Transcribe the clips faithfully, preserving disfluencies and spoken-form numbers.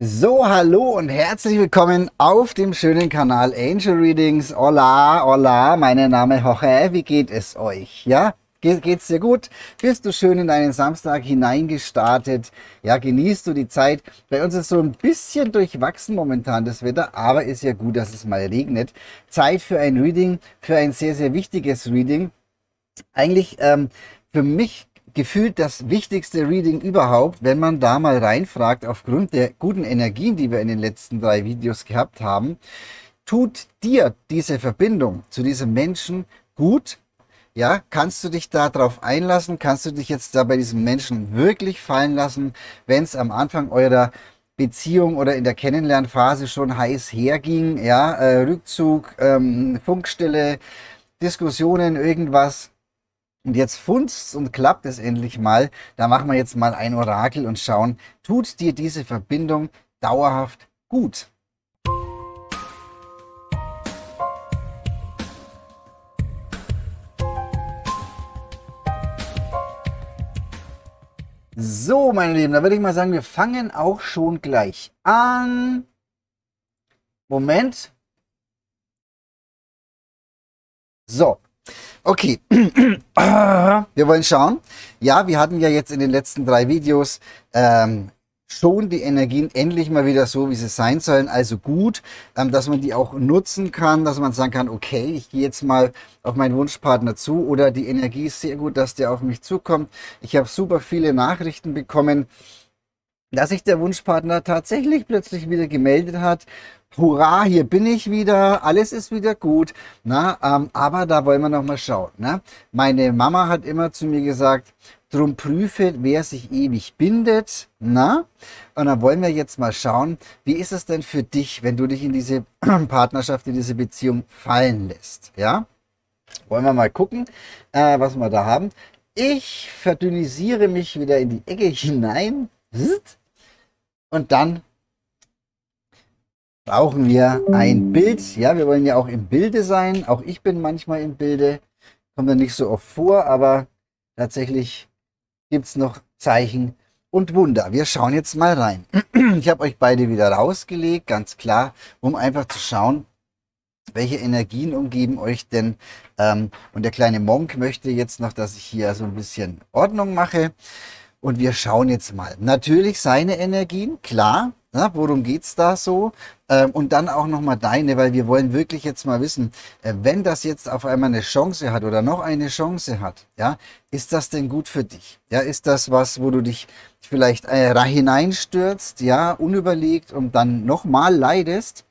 So, hallo und herzlich willkommen auf dem schönen Kanal Angel Readings. Hola, hola, mein Name ist Jorge. Wie geht es euch? Ja, Ge geht's dir gut? Bist du schön in deinen Samstag hineingestartet? Ja, genießt du die Zeit? Bei uns ist so ein bisschen durchwachsen momentan das Wetter, aber ist ja gut, dass es mal regnet. Zeit für ein Reading, für ein sehr, sehr wichtiges Reading. Eigentlich ähm, für mich gefühlt das wichtigste Reading überhaupt, wenn man da mal reinfragt, aufgrund der guten Energien, die wir in den letzten drei Videos gehabt haben. Tut dir diese Verbindung zu diesem Menschen gut? Ja, kannst du dich da drauf einlassen? Kannst du dich jetzt da bei diesem Menschen wirklich fallen lassen, wenn es am Anfang eurer Beziehung oder in der Kennenlernphase schon heiß herging? Ja, äh, Rückzug, ähm, Funkstille, Diskussionen, irgendwas. Und jetzt funzt und klappt es endlich mal. Da machen wir jetzt mal ein Orakel und schauen, tut dir diese Verbindung dauerhaft gut? So, meine Lieben, da würde ich mal sagen, wir fangen auch schon gleich an. Moment. So. Okay, wir wollen schauen. Ja, wir hatten ja jetzt in den letzten drei Videos ähm, schon die Energien endlich mal wieder so, wie sie sein sollen. Also gut, ähm, dass man die auch nutzen kann, dass man sagen kann, okay, ich gehe jetzt mal auf meinen Wunschpartner zu oder die Energie ist sehr gut, dass der auf mich zukommt. Ich habe super viele Nachrichten bekommen, dass sich der Wunschpartner tatsächlich plötzlich wieder gemeldet hat. Hurra, hier bin ich wieder, alles ist wieder gut. Na, ähm, aber da wollen wir noch mal schauen. Ne? Meine Mama hat immer zu mir gesagt, drum prüfe, wer sich ewig bindet. Na? Und dann wollen wir jetzt mal schauen, wie ist es denn für dich, wenn du dich in diese Partnerschaft, in diese Beziehung fallen lässt. Ja? Wollen wir mal gucken, äh, was wir da haben. Ich verdünnisiere mich wieder in die Ecke hinein. Und dann brauchen wir ein Bild. Ja, wir wollen ja auch im Bilde sein. Auch ich bin manchmal im Bilde. Kommt ja nicht so oft vor, aber tatsächlich gibt es noch Zeichen und Wunder. Wir schauen jetzt mal rein. Ich habe euch beide wieder rausgelegt, ganz klar, um einfach zu schauen, welche Energien umgeben euch denn? Ähm, und der kleine Monk möchte jetzt noch, dass ich hier so ein bisschen Ordnung mache. Und wir schauen jetzt mal. Natürlich seine Energien, klar. Na, worum geht es da so? Ähm, und dann auch nochmal deine, weil wir wollen wirklich jetzt mal wissen, äh, wenn das jetzt auf einmal eine Chance hat oder noch eine Chance hat, ja, ist das denn gut für dich? Ja, ist das was, wo du dich vielleicht äh, hineinstürzt, ja, unüberlegt und dann nochmal leidest?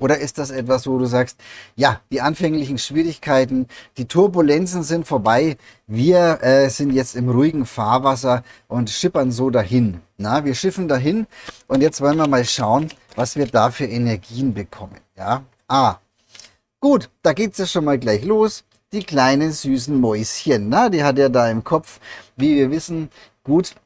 Oder ist das etwas, wo du sagst, ja, die anfänglichen Schwierigkeiten, die Turbulenzen sind vorbei, wir äh, sind jetzt im ruhigen Fahrwasser und schippern so dahin. Na, wir schiffen dahin und jetzt wollen wir mal schauen, was wir da für Energien bekommen. Ja, ah, gut, da geht es ja schon mal gleich los. Die kleinen süßen Mäuschen, na, die hat er da im Kopf, wie wir wissen, gut.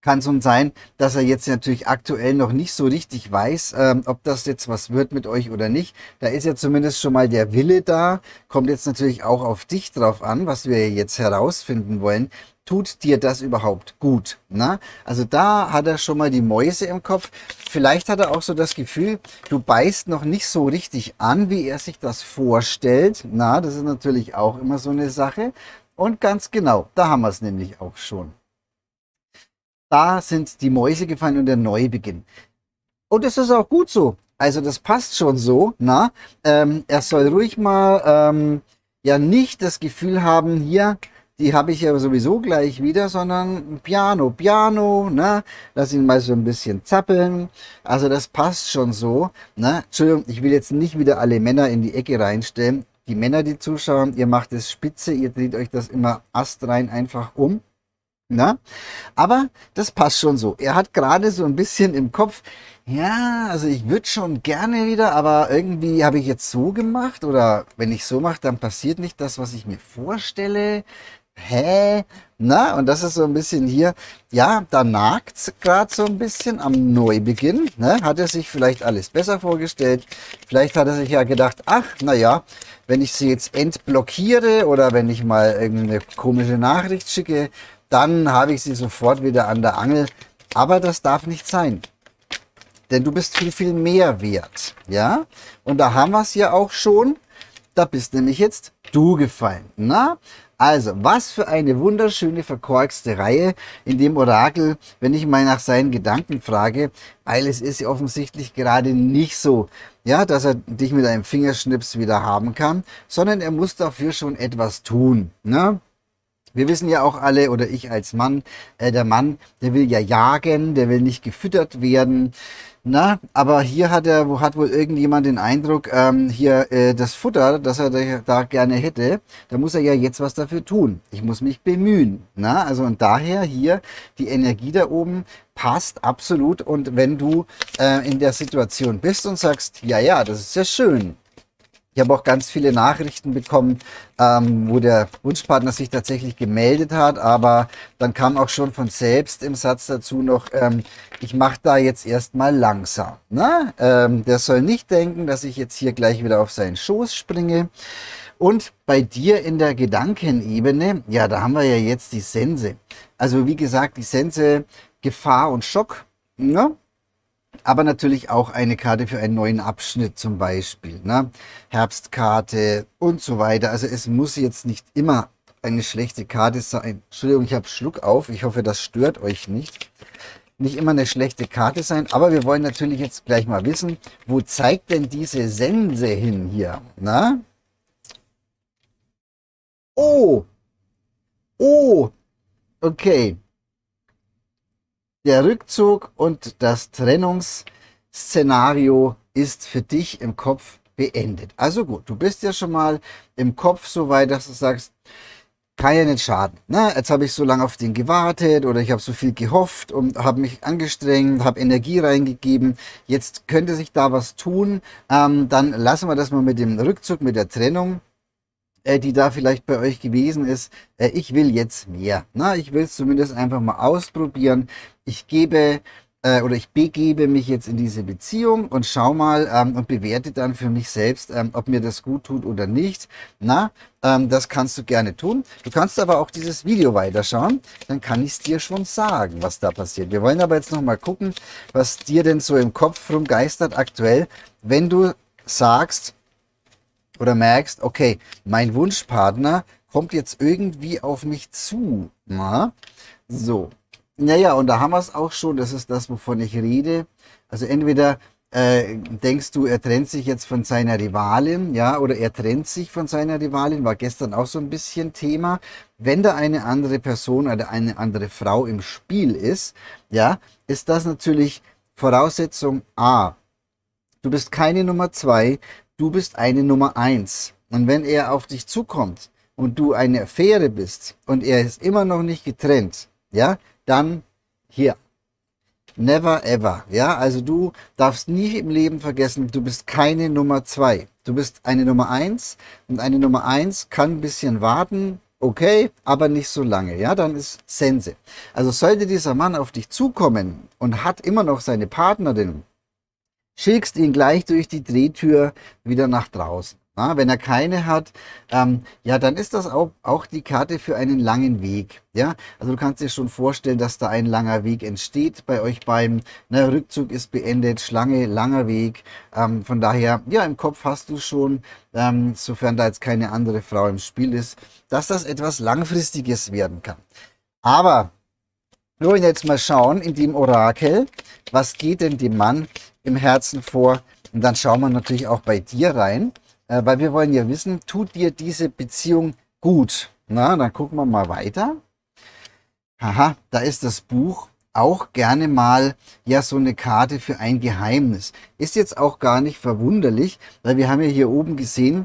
Kann es sein, dass er jetzt natürlich aktuell noch nicht so richtig weiß, ähm, ob das jetzt was wird mit euch oder nicht. Da ist ja zumindest schon mal der Wille da. Kommt jetzt natürlich auch auf dich drauf an, was wir jetzt herausfinden wollen. Tut dir das überhaupt gut? Na? Also da hat er schon mal die Mäuse im Kopf. Vielleicht hat er auch so das Gefühl, du beißt noch nicht so richtig an, wie er sich das vorstellt. Na, das ist natürlich auch immer so eine Sache. Und ganz genau, da haben wir es nämlich auch schon. Da sind die Mäuse gefallen und der Neubeginn. Und es ist auch gut so. Also das passt schon so. Na, ähm, er soll ruhig mal ähm, ja nicht das Gefühl haben, hier, die habe ich ja sowieso gleich wieder, sondern piano, piano, ne? Lass ihn mal so ein bisschen zappeln. Also das passt schon so. Ne? Entschuldigung, ich will jetzt nicht wieder alle Männer in die Ecke reinstellen. Die Männer, die zuschauen, ihr macht es spitze, ihr dreht euch das immer astrein einfach um. Na? Aber das passt schon so. Er hat gerade so ein bisschen im Kopf, ja, also ich würde schon gerne wieder, aber irgendwie habe ich jetzt so gemacht oder wenn ich so mache, dann passiert nicht das, was ich mir vorstelle. Hä? Na, und das ist so ein bisschen hier, ja, da nagt es gerade so ein bisschen am Neubeginn. Ne? Hat er sich vielleicht alles besser vorgestellt? Vielleicht hat er sich ja gedacht, ach, naja, wenn ich sie jetzt entblockiere oder wenn ich mal irgendeine komische Nachricht schicke, dann habe ich sie sofort wieder an der Angel. Aber das darf nicht sein. Denn du bist viel, viel mehr wert. Ja? Und da haben wir es ja auch schon. Da bist nämlich jetzt du gefallen. Na? Also, was für eine wunderschöne, verkorkste Reihe in dem Orakel, wenn ich mal nach seinen Gedanken frage, weil es ist ja offensichtlich gerade nicht so, ja, dass er dich mit einem Fingerschnips wieder haben kann, sondern er muss dafür schon etwas tun. Ne? Wir wissen ja auch alle, oder ich als Mann, äh, der Mann, der will ja jagen, der will nicht gefüttert werden. Na, aber hier hat er, wo hat wohl irgendjemand den Eindruck, ähm, hier äh, das Futter, das er da gerne hätte, da muss er ja jetzt was dafür tun. Ich muss mich bemühen. Na, also und daher hier die Energie da oben passt absolut. Und wenn du äh, in der Situation bist und sagst, ja, ja, das ist ja schön. Ich habe auch ganz viele Nachrichten bekommen, ähm, wo der Wunschpartner sich tatsächlich gemeldet hat, aber dann kam auch schon von selbst im Satz dazu noch, ähm, ich mache da jetzt erstmal langsam. Na? Ähm, der soll nicht denken, dass ich jetzt hier gleich wieder auf seinen Schoß springe. Und bei dir in der Gedankenebene, ja, da haben wir ja jetzt die Sense. Also wie gesagt, die Sense, Gefahr und Schock, ne? Aber natürlich auch eine Karte für einen neuen Abschnitt zum Beispiel, ne? Herbstkarte und so weiter. Also es muss jetzt nicht immer eine schlechte Karte sein. Entschuldigung, ich habe Schluck auf. Ich hoffe, das stört euch nicht. Nicht immer eine schlechte Karte sein, aber wir wollen natürlich jetzt gleich mal wissen, wo zeigt denn diese Sense hin hier, ne? Oh! Oh! Okay. Der Rückzug und das Trennungsszenario ist für dich im Kopf beendet. Also gut, du bist ja schon mal im Kopf so weit, dass du sagst, kann ja nicht schaden. Na, jetzt habe ich so lange auf den gewartet oder ich habe so viel gehofft und habe mich angestrengt, habe Energie reingegeben. Jetzt könnte sich da was tun. Ähm, dann lassen wir das mal mit dem Rückzug, mit der Trennung, die da vielleicht bei euch gewesen ist, ich will jetzt mehr. Na, ich will es zumindest einfach mal ausprobieren. Ich gebe äh, oder ich begebe mich jetzt in diese Beziehung und schau mal ähm, und bewerte dann für mich selbst, ähm, ob mir das gut tut oder nicht. Na, ähm, das kannst du gerne tun. Du kannst aber auch dieses Video weiterschauen, dann kann ich es dir schon sagen, was da passiert. Wir wollen aber jetzt noch mal gucken, was dir denn so im Kopf rumgeistert aktuell, wenn du sagst, oder merkst, okay, mein Wunschpartner kommt jetzt irgendwie auf mich zu. Na? So, naja, und da haben wir es auch schon, das ist das, wovon ich rede. Also entweder äh, denkst du, er trennt sich jetzt von seiner Rivalin, ja, oder er trennt sich von seiner Rivalin, war gestern auch so ein bisschen Thema. Wenn da eine andere Person oder eine andere Frau im Spiel ist, ja, ist das natürlich Voraussetzung A. Du bist keine Nummer zwei, du bist eine Nummer eins. Und wenn er auf dich zukommt und du eine Affäre bist und er ist immer noch nicht getrennt, ja, dann hier. Never ever. Ja, also du darfst nie im Leben vergessen, du bist keine Nummer zwei. Du bist eine Nummer eins und eine Nummer eins kann ein bisschen warten, okay, aber nicht so lange. Ja, dann ist Sense. Also sollte dieser Mann auf dich zukommen und hat immer noch seine Partnerin, schickst ihn gleich durch die Drehtür wieder nach draußen. Na, wenn er keine hat, ähm, ja, dann ist das auch, auch die Karte für einen langen Weg. Ja? Also du kannst dir schon vorstellen, dass da ein langer Weg entsteht bei euch beim, ne, Rückzug ist beendet, Schlange, langer Weg. Ähm, von daher, ja, im Kopf hast du schon, ähm, sofern da jetzt keine andere Frau im Spiel ist, dass das etwas Langfristiges werden kann. Aber wir wollen jetzt mal schauen in dem Orakel, was geht denn dem Mann im Herzen vor, und dann schauen wir natürlich auch bei dir rein, äh, weil wir wollen ja wissen, tut dir diese Beziehung gut? Na, dann gucken wir mal weiter. Haha, da ist das Buch, auch gerne mal ja so eine Karte für ein Geheimnis. Ist jetzt auch gar nicht verwunderlich, weil wir haben ja hier oben gesehen,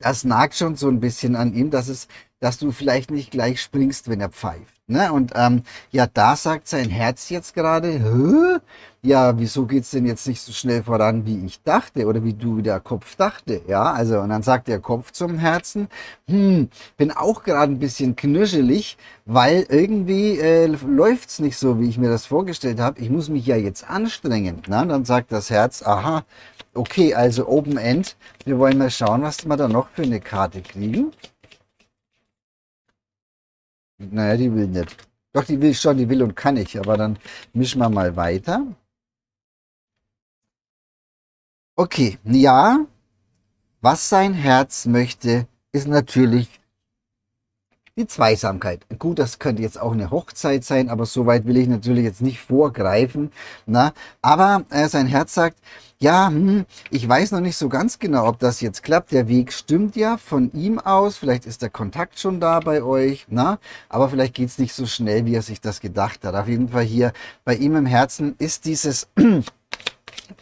das nagt schon so ein bisschen an ihm, dass es, dass du vielleicht nicht gleich springst, wenn er pfeift. Ne? Und ähm, ja, da sagt sein Herz jetzt gerade, hä? Ja, wieso geht's denn jetzt nicht so schnell voran, wie ich dachte oder wie du, wie der Kopf dachte? Ja, also und dann sagt der Kopf zum Herzen, hm, bin auch gerade ein bisschen knirschelig, weil irgendwie äh, läuft's nicht so, wie ich mir das vorgestellt habe. Ich muss mich ja jetzt anstrengen. Ne? Und dann sagt das Herz, aha, okay, also Open End. Wir wollen mal schauen, was wir da noch für eine Karte kriegen. Naja, die will nicht. Doch, die will schon, die will und kann ich. Aber dann mischen wir mal weiter. Okay, ja, was sein Herz möchte, ist natürlich die Zweisamkeit. Gut, das könnte jetzt auch eine Hochzeit sein, aber soweit will ich natürlich jetzt nicht vorgreifen. Na? Aber äh, sein Herz sagt, ja, hm, ich weiß noch nicht so ganz genau, ob das jetzt klappt. Der Weg stimmt ja von ihm aus. Vielleicht ist der Kontakt schon da bei euch. Na? Aber vielleicht geht es nicht so schnell, wie er sich das gedacht hat. Auf jeden Fall hier bei ihm im Herzen ist dieses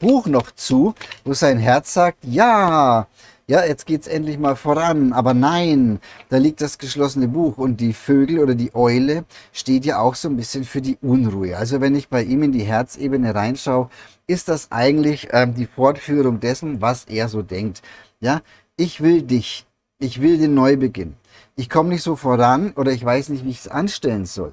Buch noch zu, wo sein Herz sagt, ja, ja, jetzt geht's endlich mal voran, aber nein, da liegt das geschlossene Buch und die Vögel oder die Eule steht ja auch so ein bisschen für die Unruhe. Also wenn ich bei ihm in die Herzebene reinschaue, ist das eigentlich ähm, die Fortführung dessen, was er so denkt. Ja, ich will dich, ich will den Neubeginn, ich komme nicht so voran oder ich weiß nicht, wie ich es anstellen soll.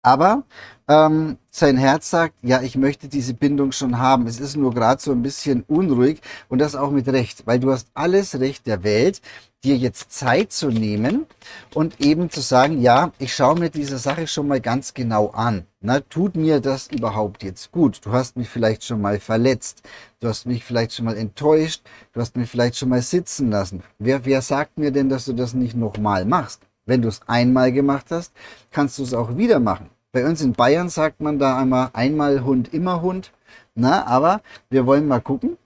Aber ähm, sein Herz sagt, ja, ich möchte diese Bindung schon haben. Es ist nur gerade so ein bisschen unruhig und das auch mit Recht, weil du hast alles Recht der Welt, dir jetzt Zeit zu nehmen und eben zu sagen, ja, ich schaue mir diese Sache schon mal ganz genau an. Na, tut mir das überhaupt jetzt gut? Du hast mich vielleicht schon mal verletzt, du hast mich vielleicht schon mal enttäuscht, du hast mich vielleicht schon mal sitzen lassen. Wer, wer sagt mir denn, dass du das nicht nochmal machst? Wenn du es einmal gemacht hast, kannst du es auch wieder machen. Bei uns in Bayern sagt man da einmal, einmal Hund, immer Hund. Na, aber wir wollen mal gucken.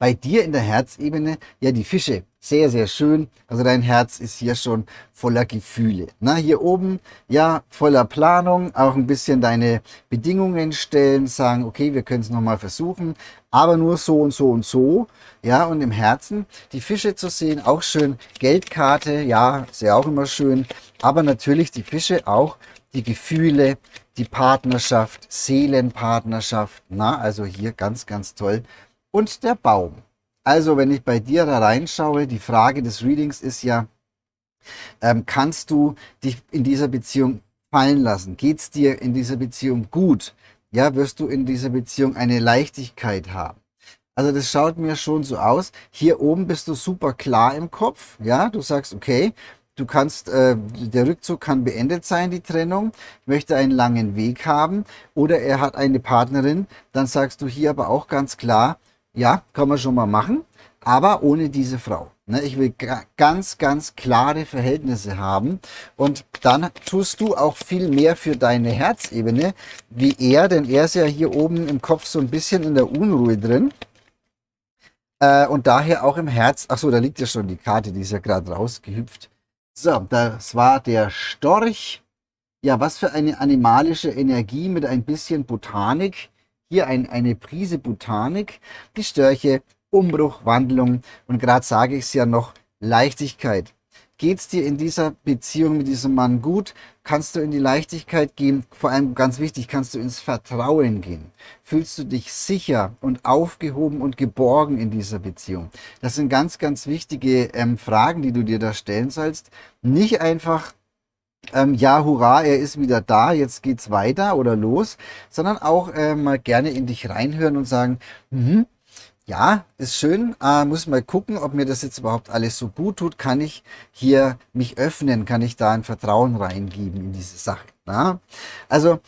Bei dir in der Herzebene, ja, die Fische, sehr, sehr schön. Also dein Herz ist hier schon voller Gefühle. Na, hier oben, ja, voller Planung, auch ein bisschen deine Bedingungen stellen, sagen, okay, wir können es nochmal versuchen, aber nur so und so und so. Ja, und im Herzen die Fische zu sehen, auch schön. Geldkarte, ja, ist ja auch immer schön. Aber natürlich die Fische auch, die Gefühle, die Partnerschaft, Seelenpartnerschaft. Na, also hier ganz, ganz toll. Und der Baum. Also wenn ich bei dir da reinschaue, die Frage des Readings ist ja, ähm, kannst du dich in dieser Beziehung fallen lassen? Geht es dir in dieser Beziehung gut? Ja, wirst du in dieser Beziehung eine Leichtigkeit haben? Also das schaut mir schon so aus. Hier oben bist du super klar im Kopf. Ja, du sagst, okay, du kannst, äh, der Rückzug kann beendet sein, die Trennung, möchte einen langen Weg haben oder er hat eine Partnerin. Dann sagst du hier aber auch ganz klar, ja, kann man schon mal machen, aber ohne diese Frau. Ich will ganz, ganz klare Verhältnisse haben und dann tust du auch viel mehr für deine Herzebene wie er, denn er ist ja hier oben im Kopf so ein bisschen in der Unruhe drin und daher auch im Herz. Achso, da liegt ja schon die Karte, die ist ja gerade rausgehüpft. So, das war der Storch. Ja, was für eine animalische Energie mit ein bisschen Botanik. Hier ein, eine Prise Botanik, die Störche, Umbruch, Wandlung und gerade sage ich es ja noch, Leichtigkeit. Geht es dir in dieser Beziehung mit diesem Mann gut? Kannst du in die Leichtigkeit gehen? Vor allem ganz wichtig, kannst du ins Vertrauen gehen? Fühlst du dich sicher und aufgehoben und geborgen in dieser Beziehung? Das sind ganz, ganz wichtige ähm, Fragen, die du dir da stellen sollst. Nicht einfach Ähm, ja, hurra, er ist wieder da, jetzt geht's weiter oder los, sondern auch äh, mal gerne in dich reinhören und sagen, mhm, ja, ist schön, äh, muss mal gucken, ob mir das jetzt überhaupt alles so gut tut, kann ich hier mich öffnen, kann ich da ein Vertrauen reingeben in diese Sache. Na? Also,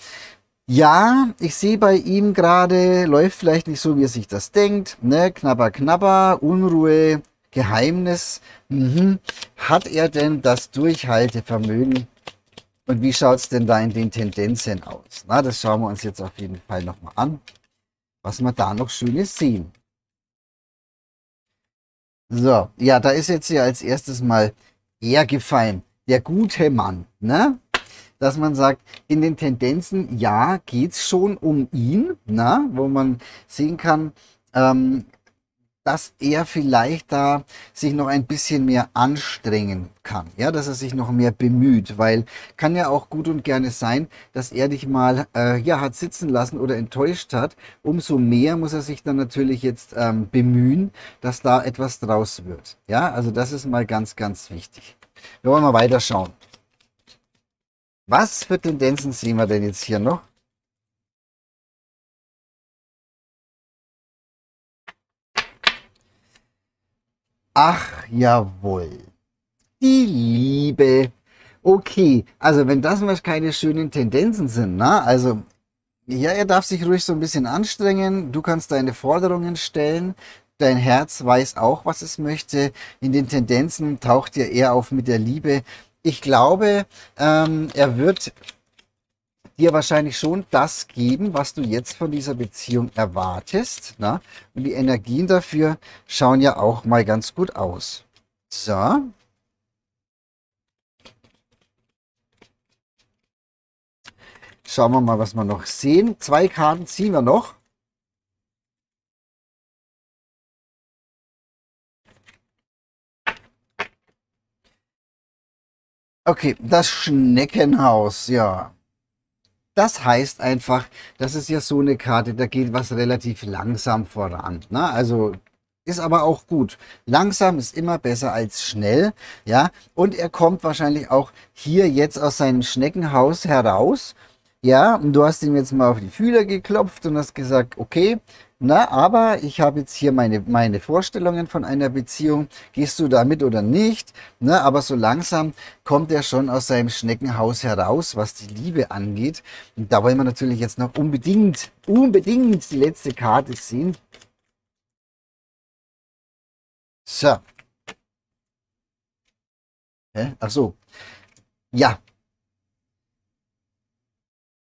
ja, ich sehe bei ihm gerade, läuft vielleicht nicht so, wie er sich das denkt, ne? Knabber, knabber, Unruhe, Geheimnis, mhm. Hat er denn das Durchhaltevermögen? Und wie schaut es denn da in den Tendenzen aus? Na, das schauen wir uns jetzt auf jeden Fall nochmal an, was wir da noch Schönes sehen. So, ja, da ist jetzt hier als erstes mal er gefallen, der gute Mann, ne? Dass man sagt, in den Tendenzen, ja, geht es schon um ihn, na? Wo man sehen kann, ähm, dass er vielleicht da sich noch ein bisschen mehr anstrengen kann, ja, dass er sich noch mehr bemüht, weil kann ja auch gut und gerne sein, dass er dich mal äh, ja, hat sitzen lassen oder enttäuscht hat. Umso mehr muss er sich dann natürlich jetzt ähm, bemühen, dass da etwas draus wird. Ja, also das ist mal ganz, ganz wichtig. Wir wollen mal weiterschauen. Was für Tendenzen sehen wir denn jetzt hier noch? Ach, jawohl. Die Liebe. Okay, also wenn das mal keine schönen Tendenzen sind, na, also Ja, er darf sich ruhig so ein bisschen anstrengen. Du kannst deine Forderungen stellen. Dein Herz weiß auch, was es möchte. In den Tendenzen taucht er eher auf mit der Liebe. Ich glaube, ähm, er wird dir wahrscheinlich schon das geben, was du jetzt von dieser Beziehung erwartest. Na? Und die Energien dafür schauen ja auch mal ganz gut aus. So. Schauen wir mal, was wir noch sehen. Zwei Karten ziehen wir noch. Okay, das Schneckenhaus, ja. Das heißt einfach, das ist ja so eine Karte, da geht was relativ langsam voran. Ne? Also ist aber auch gut. Langsam ist immer besser als schnell. Ja? Und er kommt wahrscheinlich auch hier jetzt aus seinem Schneckenhaus heraus. Ja, und du hast ihm jetzt mal auf die Fühler geklopft und hast gesagt, okay, na, aber ich habe jetzt hier meine, meine Vorstellungen von einer Beziehung. Gehst du da mit oder nicht? Na, aber so langsam kommt er schon aus seinem Schneckenhaus heraus, was die Liebe angeht. Und da wollen wir natürlich jetzt noch unbedingt, unbedingt die letzte Karte sehen. So. Hä? Ach so. Ja.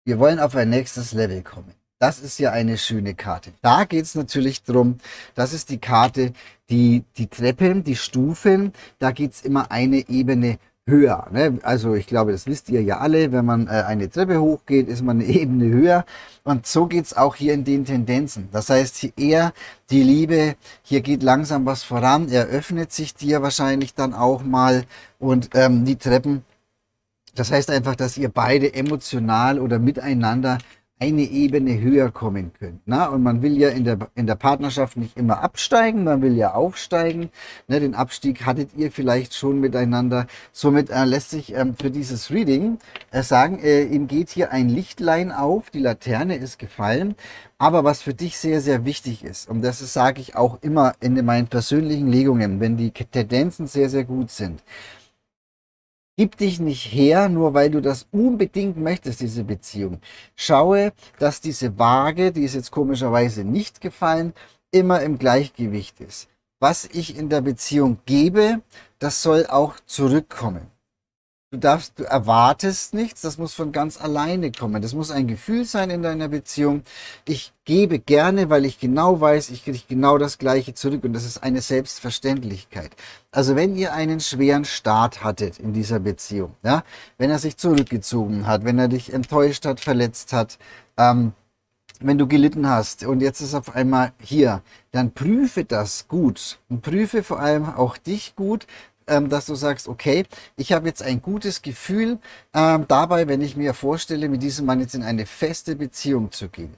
Wir wollen auf ein nächstes Level kommen. Das ist ja eine schöne Karte. Da geht es natürlich drum. Das ist die Karte, die, die Treppen, die Stufen. Da geht es immer eine Ebene höher. Ne? Also ich glaube, das wisst ihr ja alle. Wenn man äh, eine Treppe hochgeht, ist man eine Ebene höher. Und so geht es auch hier in den Tendenzen. Das heißt, hier eher die Liebe, hier geht langsam was voran. Er öffnet sich dir wahrscheinlich dann auch mal. Und ähm, die Treppen. Das heißt einfach, dass ihr beide emotional oder miteinander eine Ebene höher kommen könnt. Na? Und man will ja in der, in der Partnerschaft nicht immer absteigen, man will ja aufsteigen. Ne? Den Abstieg hattet ihr vielleicht schon miteinander. Somit äh, lässt sich ähm, für dieses Reading äh, sagen, äh, ihm geht hier ein Lichtlein auf, die Laterne ist gefallen. Aber was für dich sehr, sehr wichtig ist, und das sage ich auch immer in meinen persönlichen Legungen, wenn die Tendenzen sehr, sehr gut sind, gib dich nicht her, nur weil du das unbedingt möchtest, diese Beziehung. Schaue, dass diese Waage, die ist jetzt komischerweise nicht gefallen, immer im Gleichgewicht ist. Was ich in der Beziehung gebe, das soll auch zurückkommen. Du darfst, du erwartest nichts, das muss von ganz alleine kommen. Das muss ein Gefühl sein in deiner Beziehung. Ich gebe gerne, weil ich genau weiß, ich kriege genau das Gleiche zurück. Und das ist eine Selbstverständlichkeit. Also wenn ihr einen schweren Start hattet in dieser Beziehung, ja, wenn er sich zurückgezogen hat, wenn er dich enttäuscht hat, verletzt hat, ähm, wenn du gelitten hast und jetzt ist auf einmal hier, dann prüfe das gut. Und prüfe vor allem auch dich gut, dass du sagst, okay, ich habe jetzt ein gutes Gefühl ähm, dabei, wenn ich mir vorstelle, mit diesem Mann jetzt in eine feste Beziehung zu gehen.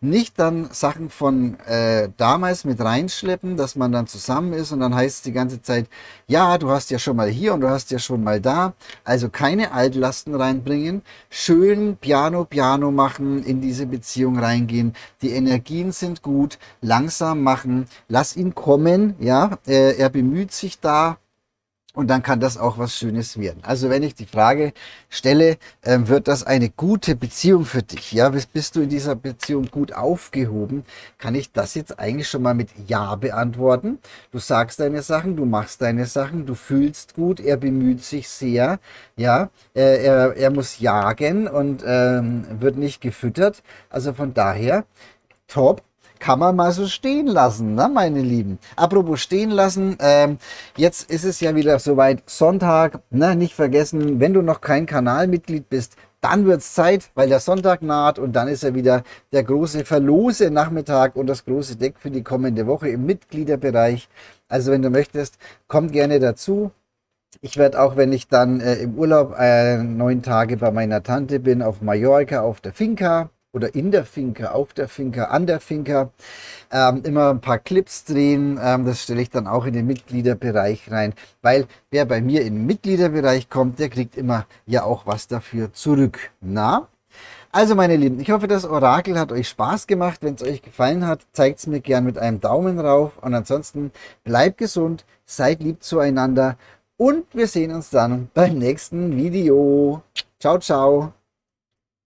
Nicht dann Sachen von äh, damals mit reinschleppen, dass man dann zusammen ist und dann heißt es die ganze Zeit, ja, du hast ja schon mal hier und du hast ja schon mal da. Also keine Altlasten reinbringen, schön Piano, Piano machen, in diese Beziehung reingehen. Die Energien sind gut, langsam machen, lass ihn kommen, ja, äh, er bemüht sich da. Und dann kann das auch was Schönes werden. Also wenn ich die Frage stelle, äh, wird das eine gute Beziehung für dich? Ja, bist, bist du in dieser Beziehung gut aufgehoben? Kann ich das jetzt eigentlich schon mal mit Ja beantworten? Du sagst deine Sachen, du machst deine Sachen, du fühlst gut, er bemüht sich sehr. Ja, äh, er, er muss jagen und ähm, wird nicht gefüttert. Also von daher, top. Kann man mal so stehen lassen, ne, meine Lieben. Apropos stehen lassen, ähm, jetzt ist es ja wieder soweit, Sonntag, ne, nicht vergessen, wenn du noch kein Kanalmitglied bist, dann wird es Zeit, weil der Sonntag naht und dann ist ja wieder der große Verlose-Nachmittag und das große Deck für die kommende Woche im Mitgliederbereich. Also wenn du möchtest, komm gerne dazu. Ich werde auch, wenn ich dann äh, im Urlaub äh, neun Tage bei meiner Tante bin, auf Mallorca, auf der Finca, oder in der Finca, auf der Finca, an der Finca, ähm, immer ein paar Clips drehen. Ähm, das stelle ich dann auch in den Mitgliederbereich rein, weil wer bei mir in den Mitgliederbereich kommt, der kriegt immer ja auch was dafür zurück. Na? Also meine Lieben, ich hoffe, das Orakel hat euch Spaß gemacht. Wenn es euch gefallen hat, zeigt es mir gern mit einem Daumen rauf. Und ansonsten bleibt gesund, seid lieb zueinander und wir sehen uns dann beim nächsten Video. Ciao, ciao.